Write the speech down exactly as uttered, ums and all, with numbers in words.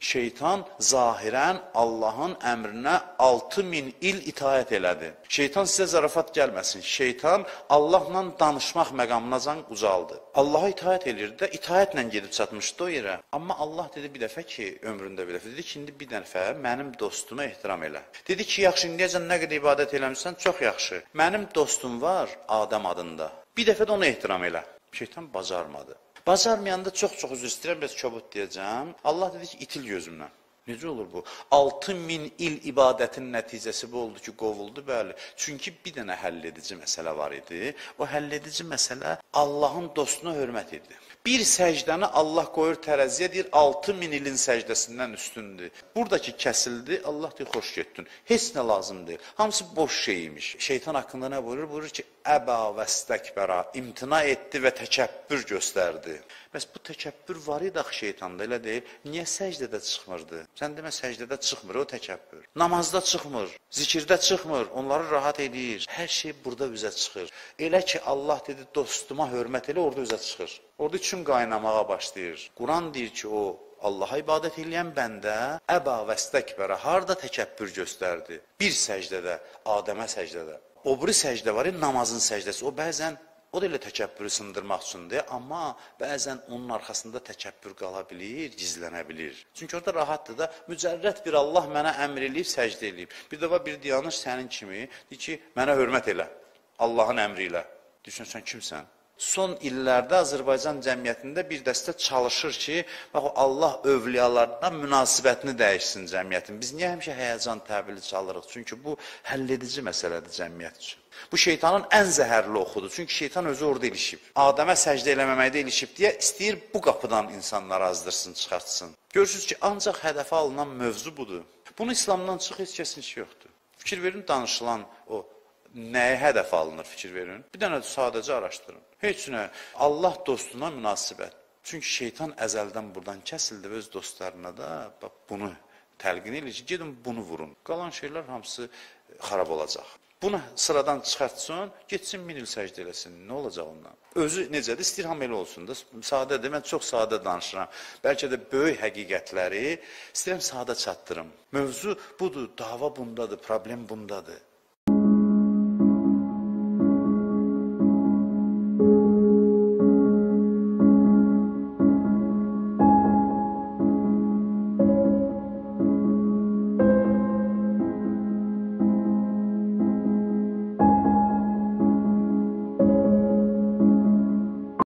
Şeytan zahiren Allah'ın emrine altı min il itaat elədi. Şeytan sizə zarafat gəlməsin. Şeytan Allahla danışmaq məqamınacan ucaldı. Allaha itaat elirdi də, itaatlə gedib çatmışdı o yerə. Amma Allah dedi bir dəfə ki, ömründə bir dəfə, dedi ki, indi bir dəfə mənim dostuma ehtiram elə. Dedi ki, yaxşı, indiyəcən nə qədər ibadət eləmişsən, çox yaxşı. Mənim dostum var Adəm adında. Bir dəfə də ona ehtiram elə. Şeytan bacarmadı. Bacarmayanda çox-çox üzr istəyirəm, biraz kobud deyəcəm. Allah dedi ki, itil gözümdən. Necə olur bu? altı min il ibadətin nəticəsi bu oldu ki, qovuldu, bəli. Çünki bir dənə həlledici məsələ var idi. O həlledici məsələ Allahın dostuna hörmət idi. Bir səcdəni Allah qoyur tərəziyə, deyir, altı min ilin səcdəsindən üstündür. Buradakı kəsildi, Allah deyir, xoş getdin. Heç nə lazım deyil. Hamısı boş şeymiş. Şeytan haqqında nə buyurur? Buyurur ki, əbə və stəkbərə, imtina etdi və təkəbbür göstərdi. Bəs bu təkəbbür var idi axı şeytanda, elə deyil. Niyə səcdədə çıxmırdı? Sən demə səcdədə çıxmır, o təkəbbür. Namazda çıxmır, zikirdə çıxmır, onları rahat edir. Hər şey burada üzə çıxır. Elə ki, Allah dedi, dostuma hörmət elə, orada üzə çıxır. Orada üçün qaynamağa başlayır. Quran deyir ki, o, Allaha ibadət eləyən bəndə əbə və stəkbərə, harada təkəbbür göstərdi? Bir səcdədə, Adəmə səcdədə. Obri səcdə var, namazın səcdəsi. O bəzən, o da elə təkəbbürü sındırmaq üçündür, amma bəzən onun arxasında təkəbbür qala bilir, gizlənə bilir. Çünki orada rahatdır da, mücərrət bir Allah mənə əmr eləyib, səcdə eləyib. Bir dəfə bir dayanış sənin kimi, deyir ki, mənə hörmət elə, Allahın əmri ilə. Düşün, sən kimsən? Son illərdə Azərbaycan cəmiyyətində bir dəstə çalışır ki, bax, Allah övliyalarından münasibətini dəyişsin cəmiyyətin. Biz niyə həmişə həyəcan təbili çalırıq? Çünki bu həlledici məsələdir cəmiyyət üçün. Bu şeytanın ən zəhərli oxudur. Çünki şeytan özü orada ilişib. Adəmə səcdə eləməməkdə ilişib deyə istəyir bu qapıdan insanları azdırsın, çıxartsın. Görürsünüz ki, ancaq hədəfə alınan mövzu budur. Bunu İslamdan çıx, heç kəsin işi yoxdur. Fikir verin, danışılan o. Nəyə hədəf alınır fikir verin? Bir dənə sadəcə araşdırın. Heç nə, Allah dostuna münasibət. Çünki şeytan əzəldən buradan kəsildi və öz dostlarına da bunu təlqin edir ki, gedin bunu vurun. Qalan şeylər hamısı xarab olacaq. Bunu sıradan çıxartsın, getsin min il səcdə eləsin. Nə olacaq ondan? Özü necədir? İstəyir ham elə olsun da. Sadədir, mən çox sadə danışıram. Bəlkə də böyük həqiqətləri istəyirəm sadə çatdırım. Mövzu budur, dava bundadır, problem bundadır.